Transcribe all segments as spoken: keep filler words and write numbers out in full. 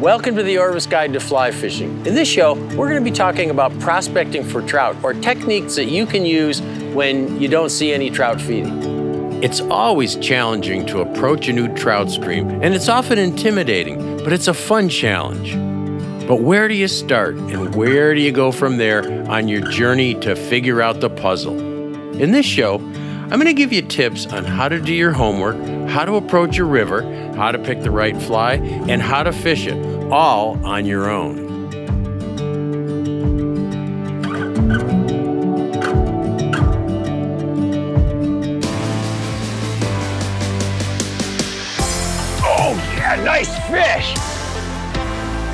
Welcome to the Orvis Guide to Fly Fishing. In this show, we're going to be talking about prospecting for trout, or techniques that you can use when you don't see any trout feeding. It's always challenging to approach a new trout stream, and it's often intimidating, but it's a fun challenge. But where do you start, and where do you go from there on your journey to figure out the puzzle? In this show, I'm going to give you tips on how to do your homework, how to approach a river, how to pick the right fly, and how to fish it, all on your own. Oh yeah, nice fish!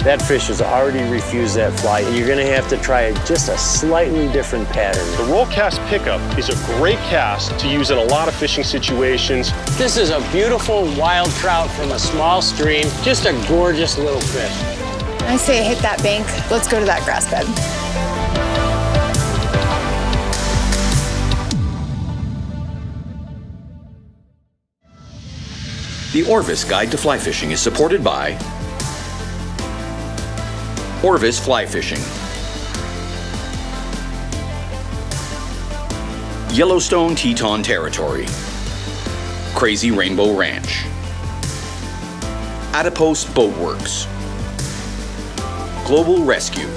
That fish has already refused that fly. You're gonna have to try just a slightly different pattern. The roll cast pickup is a great cast to use in a lot of fishing situations. This is a beautiful wild trout from a small stream. Just a gorgeous little fish. I say hit that bank. Let's go to that grass bed. The Orvis Guide to Fly Fishing is supported by Orvis Fly Fishing, Yellowstone Teton Territory, Crazy Rainbow Ranch, Adipose Boatworks, Global Rescue,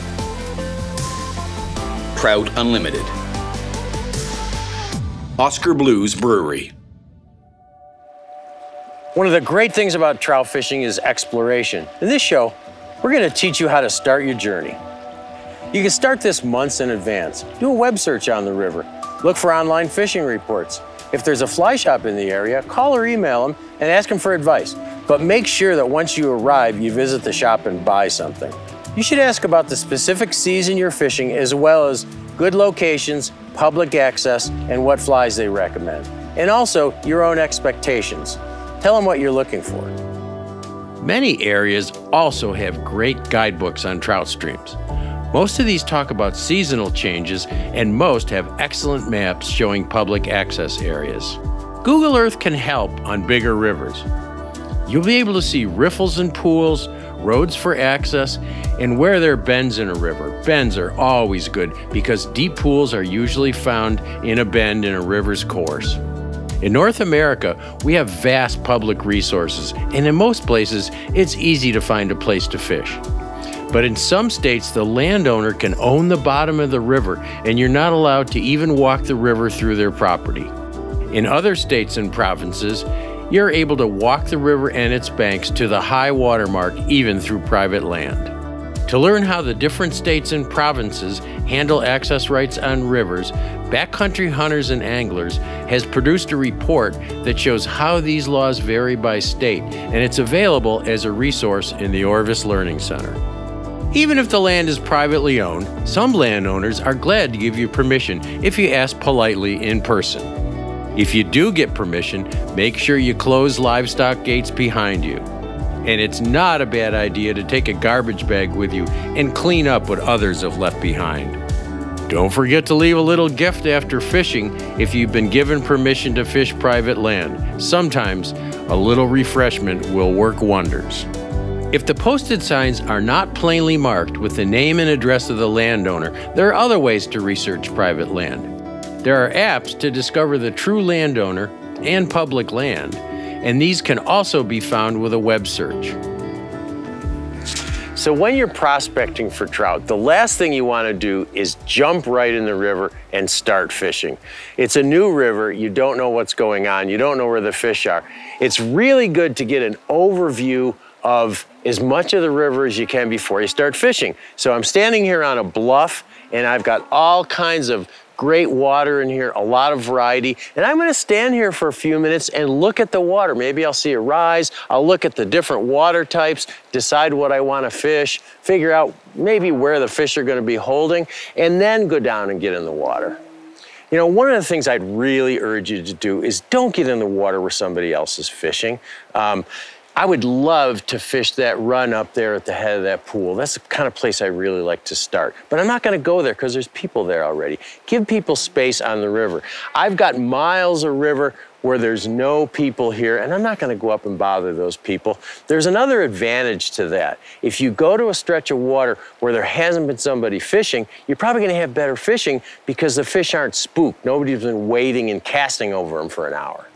Trout Unlimited, Oscar Blues Brewery. One of the great things about trout fishing is exploration. In this show, we're going to teach you how to start your journey. You can start this months in advance. Do a web search on the river. Look for online fishing reports. If there's a fly shop in the area, call or email them and ask them for advice. But make sure that once you arrive, you visit the shop and buy something. You should ask about the specific season you're fishing, as well as good locations, public access, and what flies they recommend. And also your own expectations. Tell them what you're looking for. Many areas also have great guidebooks on trout streams. Most of these talk about seasonal changes, and most have excellent maps showing public access areas. Google Earth can help on bigger rivers. You'll be able to see riffles and pools, roads for access, and where there are bends in a river. Bends are always good because deep pools are usually found in a bend in a river's course. In North America, we have vast public resources, and in most places, it's easy to find a place to fish. But in some states, the landowner can own the bottom of the river, and you're not allowed to even walk the river through their property. In other states and provinces, you're able to walk the river and its banks to the high water mark, even through private land. To learn how the different states and provinces handle access rights on rivers, Backcountry Hunters and Anglers has produced a report that shows how these laws vary by state, and it's available as a resource in the Orvis Learning Center. Even if the land is privately owned, some landowners are glad to give you permission if you ask politely in person. If you do get permission, make sure you close livestock gates behind you. And it's not a bad idea to take a garbage bag with you and clean up what others have left behind. Don't forget to leave a little gift after fishing if you've been given permission to fish private land. Sometimes a little refreshment will work wonders. If the posted signs are not plainly marked with the name and address of the landowner, there are other ways to research private land. There are apps to discover the true landowner and public land, and these can also be found with a web search. So when you're prospecting for trout, the last thing you want to do is jump right in the river and start fishing. It's a new river, you don't know what's going on, you don't know where the fish are. It's really good to get an overview of as much of the river as you can before you start fishing. So I'm standing here on a bluff, and I've got all kinds of great water in here, a lot of variety. And I'm gonna stand here for a few minutes and look at the water. Maybe I'll see a rise. I'll look at the different water types, decide what I wanna fish, figure out maybe where the fish are gonna be holding, and then go down and get in the water. You know, one of the things I'd really urge you to do is don't get in the water where somebody else is fishing. Um, I would love to fish that run up there at the head of that pool. That's the kind of place I really like to start. But I'm not gonna go there because there's people there already. Give people space on the river. I've got miles of river where there's no people here, and I'm not gonna go up and bother those people. There's another advantage to that. If you go to a stretch of water where there hasn't been somebody fishing, you're probably gonna have better fishing because the fish aren't spooked. Nobody's been waiting and casting over them for an hour.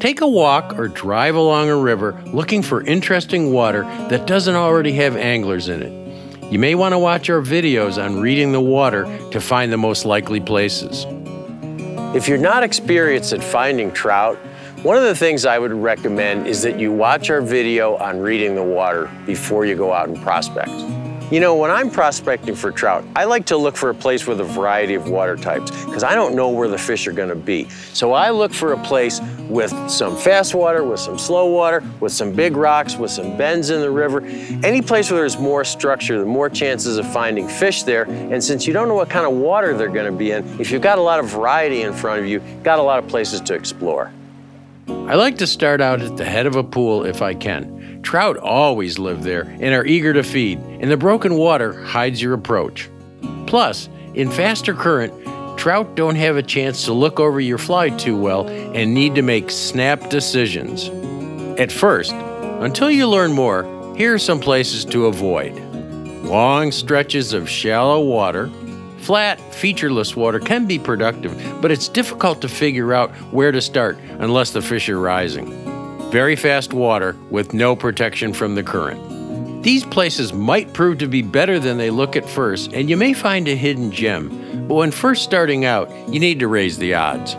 Take a walk or drive along a river looking for interesting water that doesn't already have anglers in it. You may want to watch our videos on reading the water to find the most likely places. If you're not experienced at finding trout, one of the things I would recommend is that you watch our video on reading the water before you go out and prospect. You know, when I'm prospecting for trout, I like to look for a place with a variety of water types because I don't know where the fish are gonna be. So I look for a place with some fast water, with some slow water, with some big rocks, with some bends in the river. Any place where there's more structure, the more chances of finding fish there. And since you don't know what kind of water they're gonna be in, if you've got a lot of variety in front of you, you've got a lot of places to explore. I like to start out at the head of a pool if I can. Trout always live there and are eager to feed, and the broken water hides your approach. Plus, in faster current, trout don't have a chance to look over your fly too well and need to make snap decisions. At first, until you learn more, here are some places to avoid. Long stretches of shallow water. Flat, featureless water can be productive, but it's difficult to figure out where to start unless the fish are rising. Very fast water with no protection from the current. These places might prove to be better than they look at first, and you may find a hidden gem, but when first starting out, you need to raise the odds.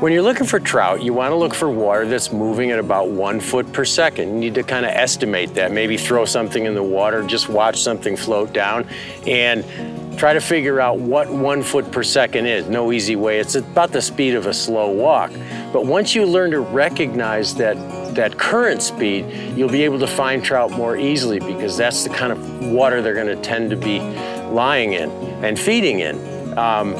When you're looking for trout, you want to look for water that's moving at about one foot per second. You need to kind of estimate that, maybe throw something in the water, just watch something float down, and try to figure out what one foot per second is. No easy way. It's about the speed of a slow walk. But once you learn to recognize that, that current speed, you'll be able to find trout more easily because that's the kind of water they're going to tend to be lying in and feeding in. Um,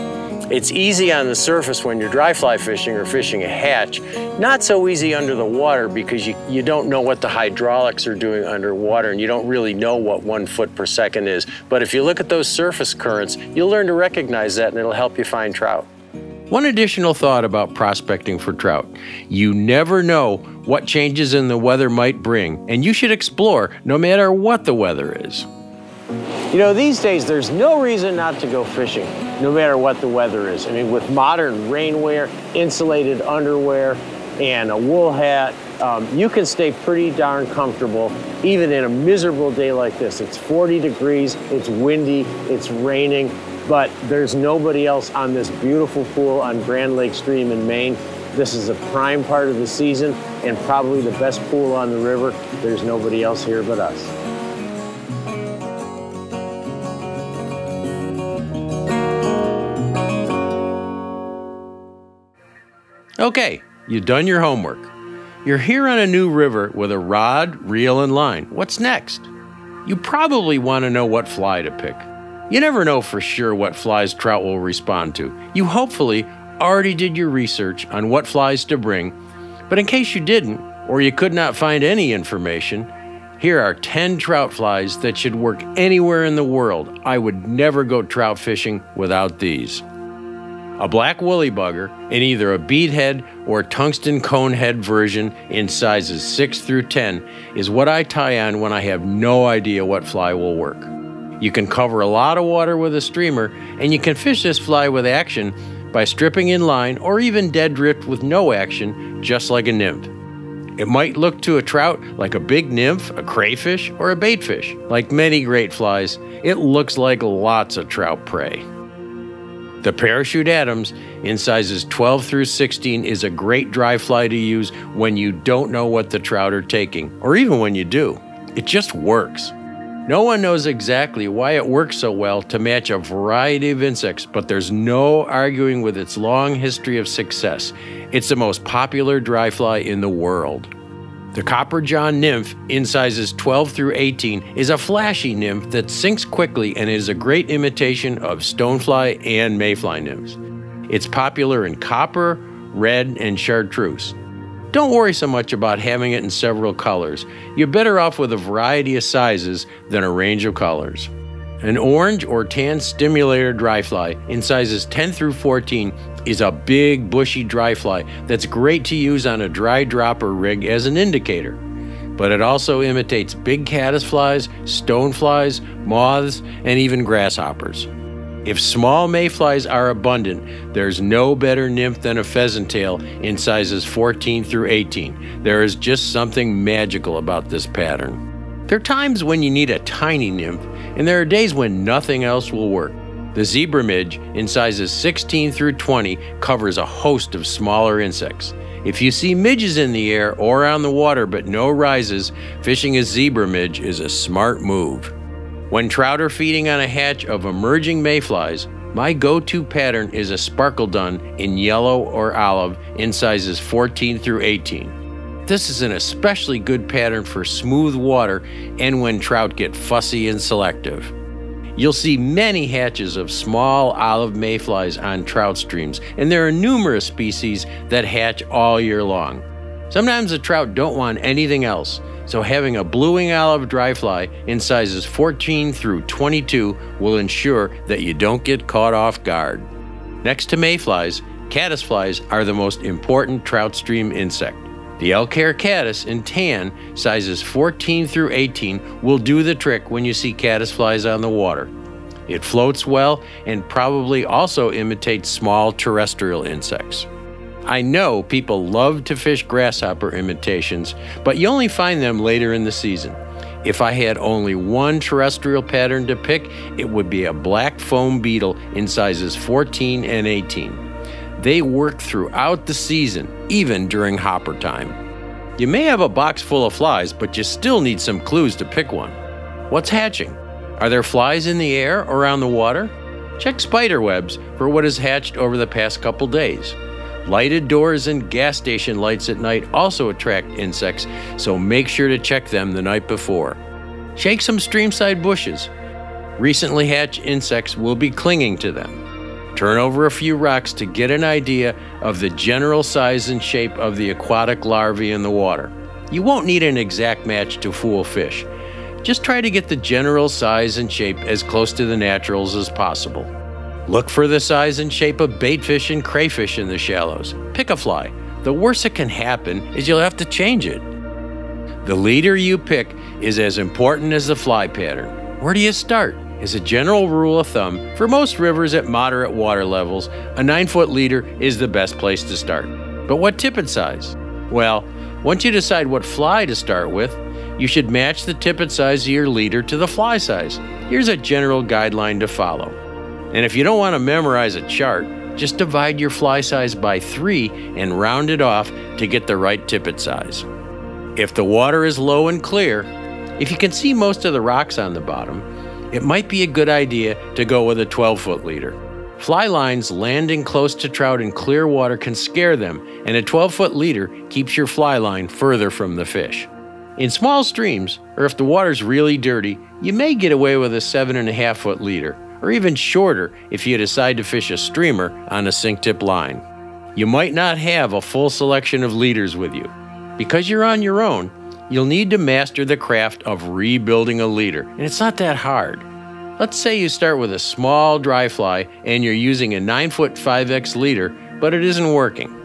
it's easy on the surface when you're dry fly fishing or fishing a hatch. Not so easy under the water because you, you don't know what the hydraulics are doing underwater and you don't really know what one foot per second is. But if you look at those surface currents, you'll learn to recognize that and it'll help you find trout. One additional thought about prospecting for trout. You never know what changes in the weather might bring, and you should explore no matter what the weather is. You know, these days there's no reason not to go fishing, no matter what the weather is. I mean, with modern rainwear, insulated underwear, and a wool hat, um, you can stay pretty darn comfortable even in a miserable day like this. It's forty degrees, it's windy, it's raining, but there's nobody else on this beautiful pool on Grand Lake Stream in Maine. This is a prime part of the season and probably the best pool on the river. There's nobody else here but us. Okay, you've done your homework. You're here on a new river with a rod, reel, and line. What's next? You probably want to know what fly to pick. You never know for sure what flies trout will respond to. You hopefully already did your research on what flies to bring, but in case you didn't, or you could not find any information, here are ten trout flies that should work anywhere in the world. I would never go trout fishing without these. A black woolly bugger in either a bead head or tungsten cone head version in sizes six through ten is what I tie on when I have no idea what fly will work. You can cover a lot of water with a streamer, and you can fish this fly with action by stripping in line or even dead drift with no action, just like a nymph. It might look to a trout like a big nymph, a crayfish, or a baitfish. Like many great flies, it looks like lots of trout prey. The Parachute Adams in sizes twelve through sixteen is a great dry fly to use when you don't know what the trout are taking, or even when you do. It just works. No one knows exactly why it works so well to match a variety of insects, but there's no arguing with its long history of success. It's the most popular dry fly in the world. The Copper John nymph in sizes twelve through eighteen is a flashy nymph that sinks quickly and is a great imitation of stonefly and mayfly nymphs. It's popular in copper, red, and chartreuse. Don't worry so much about having it in several colors. You're better off with a variety of sizes than a range of colors. An orange or tan stimulator dry fly in sizes ten through fourteen is a big bushy dry fly that's great to use on a dry dropper rig as an indicator. But it also imitates big caddisflies, stoneflies, moths, and even grasshoppers. If small mayflies are abundant, there's no better nymph than a pheasant tail in sizes fourteen through eighteen. There is just something magical about this pattern. There are times when you need a tiny nymph, and there are days when nothing else will work. The zebra midge in sizes sixteen through twenty covers a host of smaller insects. If you see midges in the air or on the water but no rises, fishing a zebra midge is a smart move. When trout are feeding on a hatch of emerging mayflies, my go-to pattern is a sparkle dun in yellow or olive in sizes fourteen through eighteen. This is an especially good pattern for smooth water and when trout get fussy and selective. You'll see many hatches of small olive mayflies on trout streams, and there are numerous species that hatch all year long. Sometimes the trout don't want anything else, so having a bluing olive dry fly in sizes fourteen through twenty-two will ensure that you don't get caught off guard. Next to mayflies, caddisflies are the most important trout stream insect. The elk hair caddis in tan, sizes fourteen through eighteen, will do the trick when you see caddisflies on the water. It floats well and probably also imitates small terrestrial insects. I know people love to fish grasshopper imitations, but you only find them later in the season. If I had only one terrestrial pattern to pick, it would be a black foam beetle in sizes fourteen and eighteen. They work throughout the season, even during hopper time. You may have a box full of flies, but you still need some clues to pick one. What's hatching? Are there flies in the air or on the water? Check spider webs for what has hatched over the past couple days. Lighted doors and gas station lights at night also attract insects, so make sure to check them the night before. Shake some streamside bushes. Recently hatched insects will be clinging to them. Turn over a few rocks to get an idea of the general size and shape of the aquatic larvae in the water. You won't need an exact match to fool fish. Just try to get the general size and shape as close to the naturals as possible. Look for the size and shape of baitfish and crayfish in the shallows. Pick a fly. The worst that can happen is you'll have to change it. The leader you pick is as important as the fly pattern. Where do you start? As a general rule of thumb, for most rivers at moderate water levels, a nine-foot leader is the best place to start. But what tippet size? Well, once you decide what fly to start with, you should match the tippet size of your leader to the fly size. Here's a general guideline to follow. And if you don't want to memorize a chart, just divide your fly size by three and round it off to get the right tippet size. If the water is low and clear, if you can see most of the rocks on the bottom, it might be a good idea to go with a twelve-foot leader. Fly lines landing close to trout in clear water can scare them, and a twelve-foot leader keeps your fly line further from the fish. In small streams, or if the water's really dirty, you may get away with a seven and a half foot leader, or even shorter if you decide to fish a streamer on a sink tip line. You might not have a full selection of leaders with you. Because you're on your own, you'll need to master the craft of rebuilding a leader, and it's not that hard. Let's say you start with a small dry fly and you're using a nine foot five X leader, but it isn't working.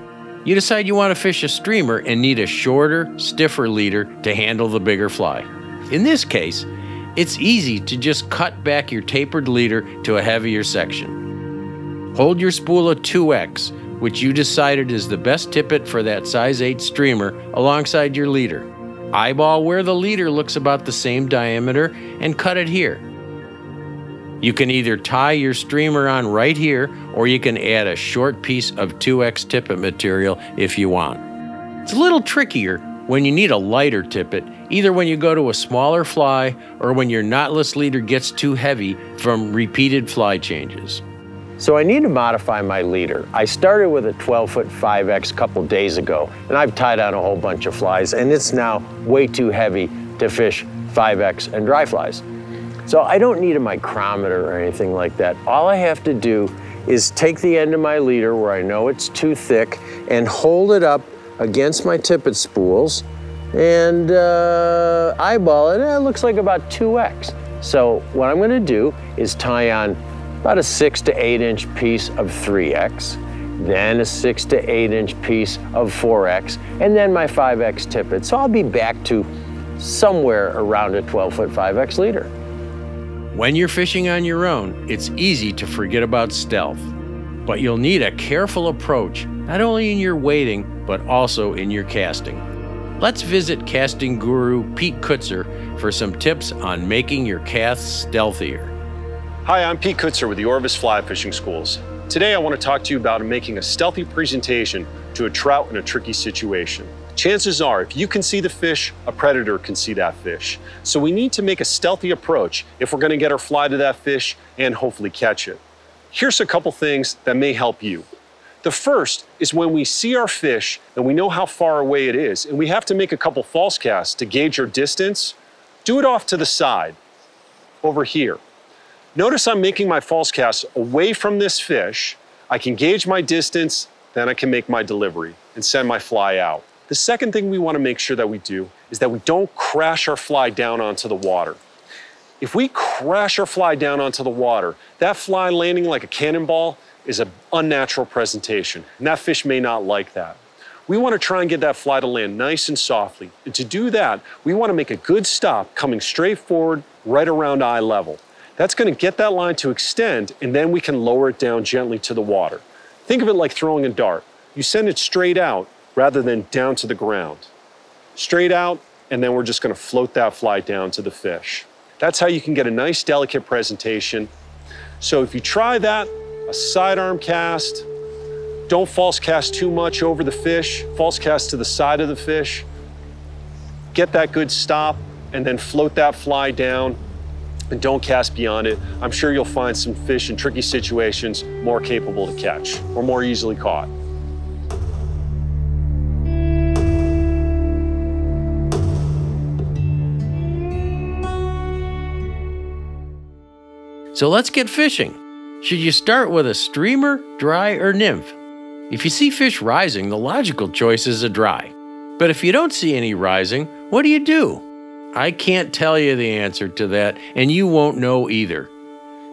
You decide you want to fish a streamer and need a shorter, stiffer leader to handle the bigger fly. In this case, it's easy to just cut back your tapered leader to a heavier section. Hold your spool of two X, which you decided is the best tippet for that size eight streamer, alongside your leader. Eyeball where the leader looks about the same diameter and cut it here. You can either tie your streamer on right here, or you can add a short piece of two X tippet material if you want. It's a little trickier when you need a lighter tippet, either when you go to a smaller fly or when your knotless leader gets too heavy from repeated fly changes. So I need to modify my leader. I started with a twelve foot five X a couple days ago, and I've tied on a whole bunch of flies, and it's now way too heavy to fish five X and dry flies. So I don't need a micrometer or anything like that. All I have to do is take the end of my leader where I know it's too thick and hold it up against my tippet spools and uh, eyeball it. It looks like about two X. So what I'm gonna do is tie on about a six to eight inch piece of three X, then a six to eight inch piece of four X, and then my five X tippet. So I'll be back to somewhere around a twelve foot five X leader. When you're fishing on your own, it's easy to forget about stealth, but you'll need a careful approach, not only in your wading, but also in your casting. Let's visit casting guru Pete Kutzer for some tips on making your casts stealthier. Hi, I'm Pete Kutzer with the Orvis Fly Fishing Schools. Today I want to talk to you about making a stealthy presentation to a trout in a tricky situation. Chances are, if you can see the fish, a predator can see that fish. So we need to make a stealthy approach if we're going to get our fly to that fish and hopefully catch it. Here's a couple things that may help you. The first is when we see our fish and we know how far away it is, and we have to make a couple false casts to gauge your distance, do it off to the side, over here. Notice I'm making my false casts away from this fish. I can gauge my distance, then I can make my delivery and send my fly out. The second thing we want to make sure that we do is that we don't crash our fly down onto the water. If we crash our fly down onto the water, that fly landing like a cannonball is an unnatural presentation, and that fish may not like that. We want to try and get that fly to land nice and softly, and to do that, we want to make a good stop coming straight forward right around eye level. That's going to get that line to extend, and then we can lower it down gently to the water. Think of it like throwing a dart. You send it straight out rather than down to the ground. Straight out, and then we're just going to float that fly down to the fish. That's how you can get a nice, delicate presentation. So if you try that, a sidearm cast, don't false cast too much over the fish, false cast to the side of the fish, get that good stop, and then float that fly down, and don't cast beyond it. I'm sure you'll find some fish in tricky situations more capable to catch or more easily caught. So let's get fishing. Should you start with a streamer, dry, or nymph? If you see fish rising, the logical choice is a dry. But if you don't see any rising, what do you do? I can't tell you the answer to that, and you won't know either.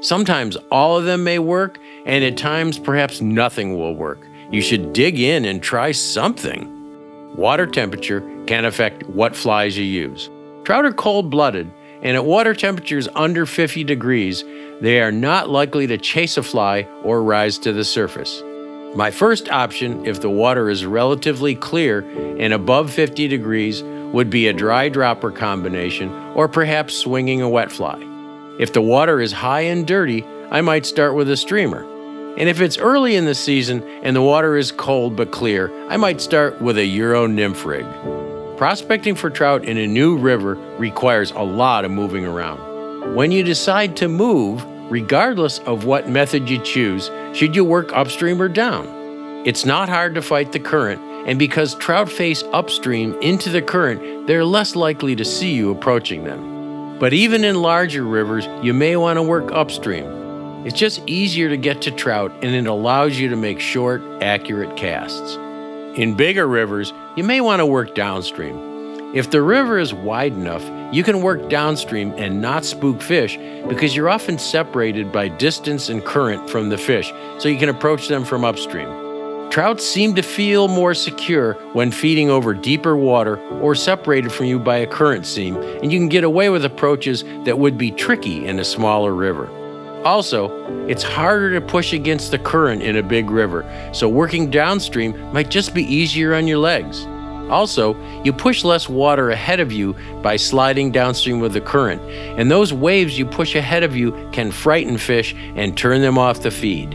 Sometimes all of them may work, and at times perhaps nothing will work. You should dig in and try something. Water temperature can affect what flies you use. Trout are cold-blooded, and at water temperatures under fifty degrees, they are not likely to chase a fly or rise to the surface. My first option, if the water is relatively clear and above fifty degrees, would be a dry dropper combination or perhaps swinging a wet fly. If the water is high and dirty, I might start with a streamer. And if it's early in the season and the water is cold but clear, I might start with a Euro nymph rig. Prospecting for trout in a new river requires a lot of moving around. When you decide to move, regardless of what method you choose, should you work upstream or down? It's not hard to fight the current, and because trout face upstream into the current, they're less likely to see you approaching them. But even in larger rivers, you may want to work upstream. It's just easier to get to trout, and it allows you to make short, accurate casts. In bigger rivers, you may want to work downstream. If the river is wide enough, you can work downstream and not spook fish because you're often separated by distance and current from the fish, so you can approach them from upstream. Trout seem to feel more secure when feeding over deeper water or separated from you by a current seam, and you can get away with approaches that would be tricky in a smaller river. Also, it's harder to push against the current in a big river, so working downstream might just be easier on your legs. Also, you push less water ahead of you by sliding downstream with the current, and those waves you push ahead of you can frighten fish and turn them off the feed.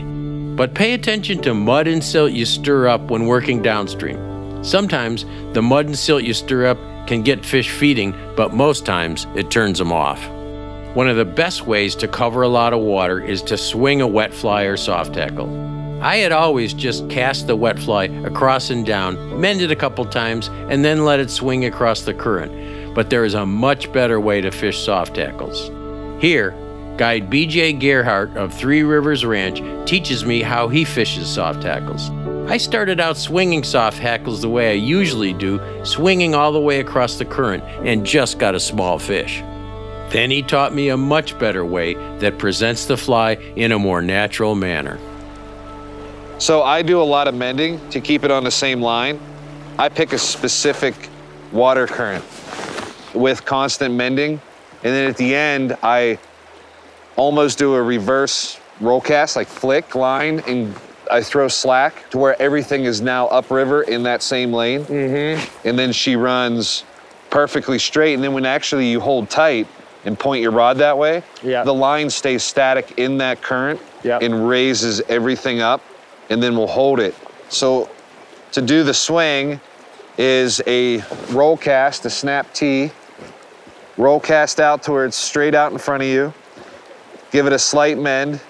But pay attention to mud and silt you stir up when working downstream. Sometimes the mud and silt you stir up can get fish feeding, but most times it turns them off. One of the best ways to cover a lot of water is to swing a wet fly or soft tackle. I had always just cast the wet fly across and down, mend it a couple times, and then let it swing across the current. But there is a much better way to fish soft tackles. Here, guide B J Gearhart of Three Rivers Ranch teaches me how he fishes soft tackles. I started out swinging soft tackles the way I usually do, swinging all the way across the current, and just got a small fish. Then he taught me a much better way that presents the fly in a more natural manner. So I do a lot of mending to keep it on the same line. I pick a specific water current with constant mending. And then at the end, I almost do a reverse roll cast, like flick line, and I throw slack to where everything is now upriver in that same lane. Mm-hmm. And then she runs perfectly straight. And then when actually you hold tight and point your rod that way, yeah. the line stays static in that current yeah. and raises everything up, and then we'll hold it. So to do the swing is a roll cast, a snap tee, roll cast out to where it's straight out in front of you, give it a slight mend,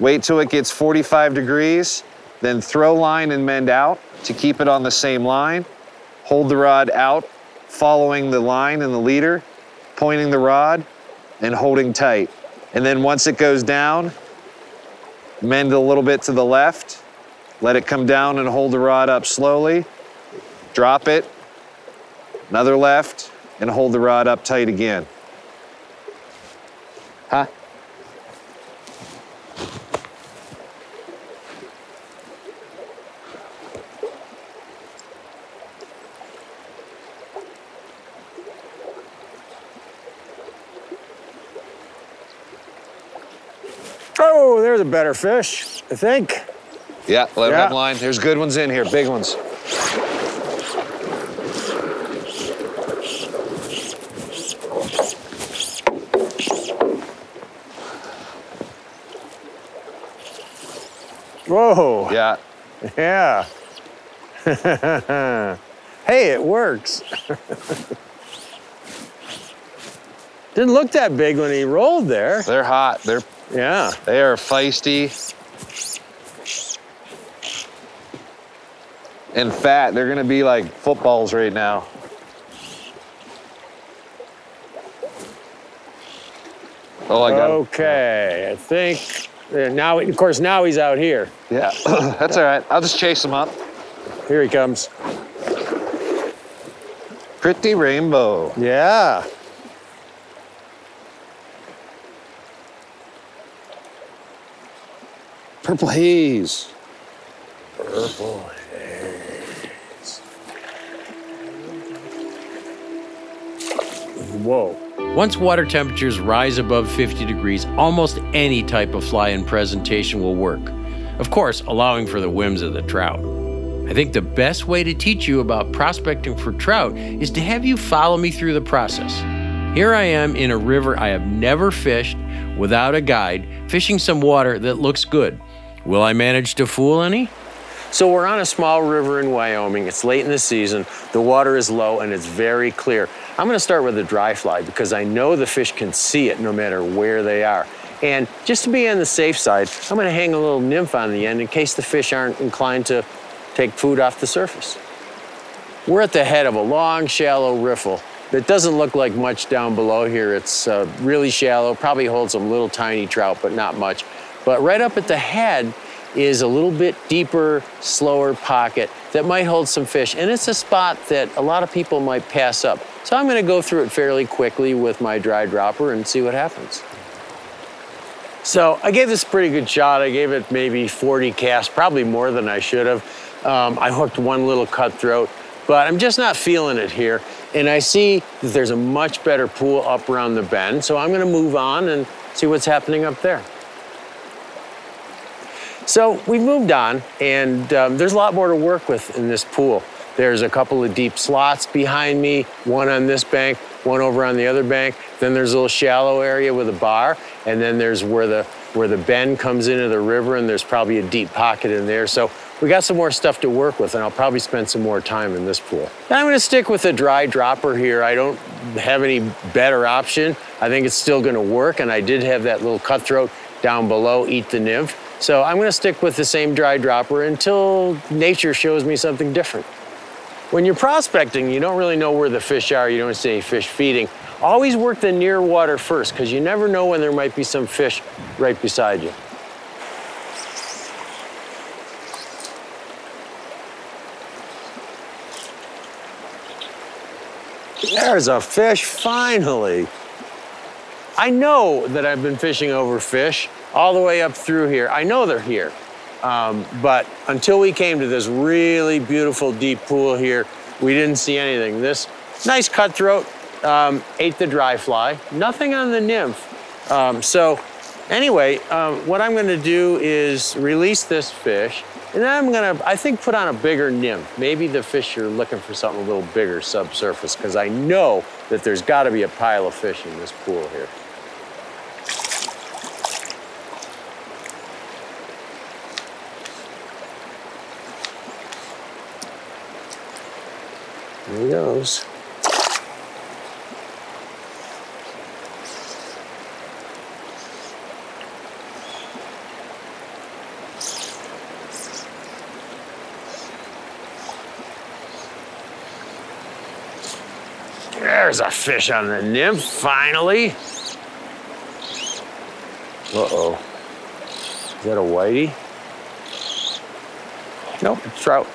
wait till it gets forty-five degrees, then throw line and mend out to keep it on the same line. Hold the rod out, following the line and the leader, pointing the rod and holding tight. And then once it goes down, mend a little bit to the left, let it come down and hold the rod up slowly, drop it, another left, and hold the rod up tight again. Huh? Oh, there's a better fish, I think. Yeah, let yeah. him line. There's good ones in here, big ones. Whoa. Yeah. Yeah. Hey, it works. Didn't look that big when he rolled there. They're hot. They're Yeah. They are feisty and fat. They're gonna be like footballs right now. Oh, I got him. Okay, I think now. Of course, now he's out here. Yeah, that's all right. I'll just chase him up. Here he comes. Pretty rainbow. Yeah. Purple haze. Purple haze. Whoa. Once water temperatures rise above fifty degrees, almost any type of fly and presentation will work. Of course, allowing for the whims of the trout. I think the best way to teach you about prospecting for trout is to have you follow me through the process. Here I am in a river I have never fished without a guide, fishing some water that looks good. Will I manage to fool any? So we're on a small river in Wyoming. It's late in the season. The water is low and it's very clear. I'm gonna start with a dry fly because I know the fish can see it no matter where they are. And just to be on the safe side, I'm gonna hang a little nymph on the end in case the fish aren't inclined to take food off the surface. We're at the head of a long, shallow riffle. It doesn't look like much down below here. It's uh, really shallow, probably holds some little tiny trout, but not much. But right up at the head is a little bit deeper, slower pocket that might hold some fish. And it's a spot that a lot of people might pass up. So I'm gonna go through it fairly quickly with my dry dropper and see what happens. So I gave this a pretty good shot. I gave it maybe forty casts, probably more than I should have. Um, I hooked one little cutthroat, but I'm just not feeling it here. And I see that there's a much better pool up around the bend, so I'm gonna move on and see what's happening up there. So we moved on, and um, there's a lot more to work with in this pool. There's a couple of deep slots behind me, one on this bank, one over on the other bank. Then there's a little shallow area with a bar, and then there's where the, where the bend comes into the river, and there's probably a deep pocket in there. So we got some more stuff to work with, and I'll probably spend some more time in this pool. And I'm gonna stick with a dry dropper here. I don't have any better option. I think it's still gonna work, and I did have that little cutthroat down below eat the nymph. So I'm gonna stick with the same dry dropper until nature shows me something different. When you're prospecting, you don't really know where the fish are. You don't see any fish feeding. Always work the near water first, because you never know when there might be some fish right beside you. There's a fish, finally. I know that I've been fishing over fish all the way up through here. I know they're here. Um, but until we came to this really beautiful deep pool here, we didn't see anything. This nice cutthroat um, ate the dry fly, nothing on the nymph. Um, so anyway, um, what I'm gonna do is release this fish, and then I'm gonna, I think, put on a bigger nymph. Maybe the fish are looking for something a little bigger subsurface, because I know that there's gotta be a pile of fish in this pool here. There he goes. There's a fish on the nymph, finally. Uh-oh. Is that a whitey? Nope, it's trout.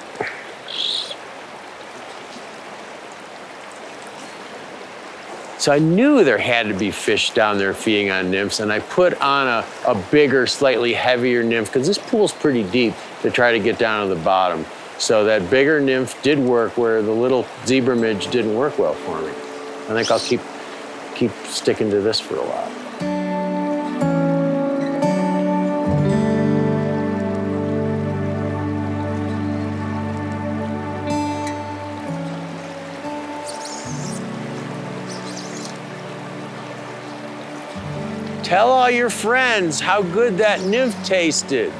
So I knew there had to be fish down there feeding on nymphs, and I put on a, a bigger, slightly heavier nymph, because this pool's pretty deep, to try to get down to the bottom. So that bigger nymph did work where the little zebra midge didn't work well for me. I think I'll keep, keep sticking to this for a while. Tell all your friends how good that nymph tasted.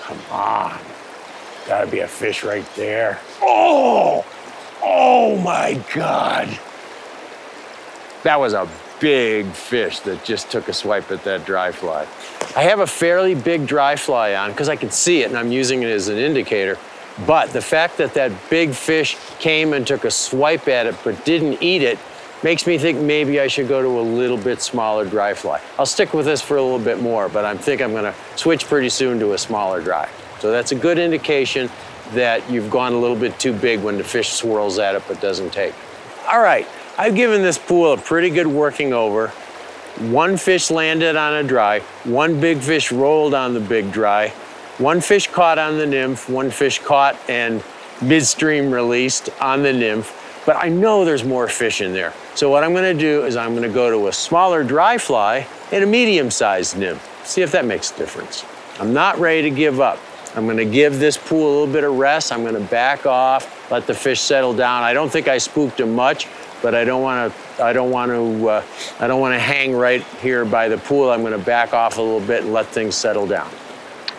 Come on. Gotta be a fish right there. Oh! Oh my God. That was a big fish that just took a swipe at that dry fly. I have a fairly big dry fly on because I can see it and I'm using it as an indicator. But the fact that that big fish came and took a swipe at it but didn't eat it makes me think maybe I should go to a little bit smaller dry fly. I'll stick with this for a little bit more, but I think I'm gonna switch pretty soon to a smaller dry. So that's a good indication that you've gone a little bit too big when the fish swirls at it but doesn't take. All right, I've given this pool a pretty good working over. One fish landed on a dry, one big fish rolled on the big dry, one fish caught on the nymph, one fish caught and midstream released on the nymph, but I know there's more fish in there. So what I'm gonna do is I'm gonna go to a smaller dry fly and a medium-sized nymph, see if that makes a difference. I'm not ready to give up. I'm gonna give this pool a little bit of rest. I'm gonna back off, let the fish settle down. I don't think I spooked them much, but I don't wanna, I don't wanna, uh, I don't wanna hang right here by the pool. I'm gonna back off a little bit and let things settle down.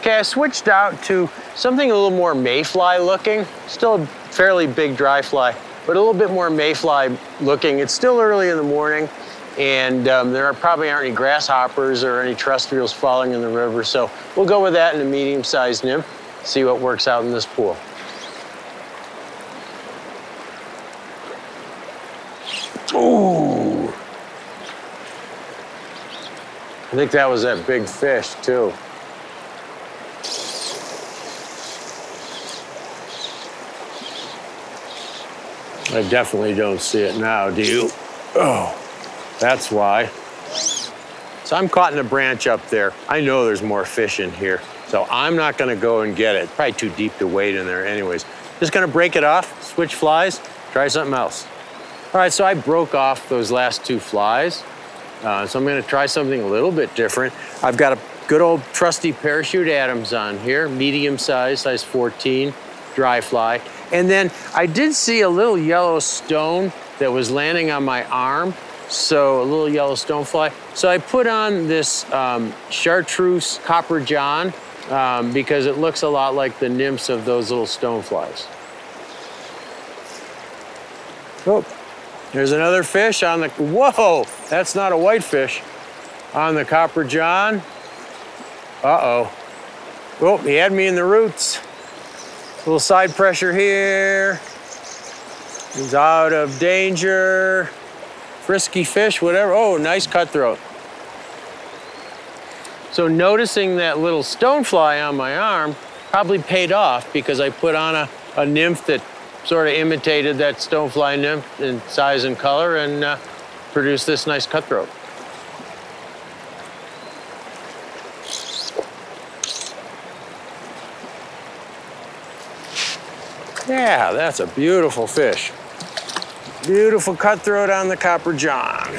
Okay, I switched out to something a little more mayfly looking. Still a fairly big dry fly, but a little bit more mayfly looking. It's still early in the morning, and um, there are probably aren't any grasshoppers or any terrestrials falling in the river, so we'll go with that in a medium-sized nymph, see what works out in this pool. Ooh! I think that was that big fish, too. I definitely don't see it now, do you? Oh, that's why. So I'm caught in a branch up there. I know there's more fish in here, so I'm not gonna go and get it. Probably too deep to wade in there anyways. Just gonna break it off, switch flies, try something else. All right, so I broke off those last two flies. Uh, so I'm gonna try something a little bit different. I've got a good old trusty Parachute Adams on here, medium size, size fourteen, dry fly. And then I did see a little yellow stone that was landing on my arm, so a little yellow stone fly. So I put on this um, chartreuse Copper John um, because it looks a lot like the nymphs of those little stone flies. Oh, there's another fish on the, whoa, that's not a white fish. On the Copper John, uh-oh. Oh, he had me in the roots. A little side pressure here. He's out of danger. Frisky fish, whatever. Oh, nice cutthroat. So noticing that little stonefly on my arm probably paid off because I put on a, a nymph that sort of imitated that stonefly nymph in size and color, and uh, produce this nice cutthroat. Yeah, that's a beautiful fish. Beautiful cutthroat on the Copper John.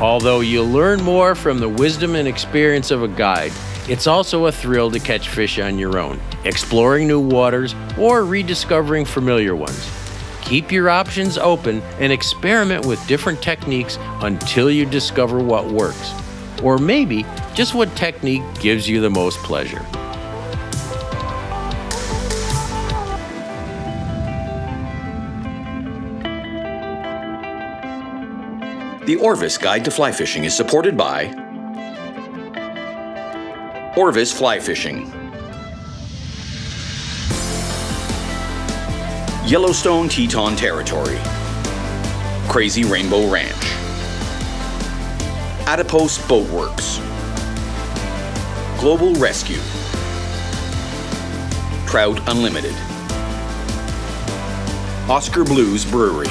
Although you learn more from the wisdom and experience of a guide, it's also a thrill to catch fish on your own, exploring new waters or rediscovering familiar ones. Keep your options open and experiment with different techniques until you discover what works, or maybe just what technique gives you the most pleasure. The Orvis Guide to Fly Fishing is supported by Orvis Fly Fishing, Yellowstone Teton Territory, Crazy Rainbow Ranch, Adipose Boatworks, Global Rescue, Trout Unlimited, Oscar Blues Brewery.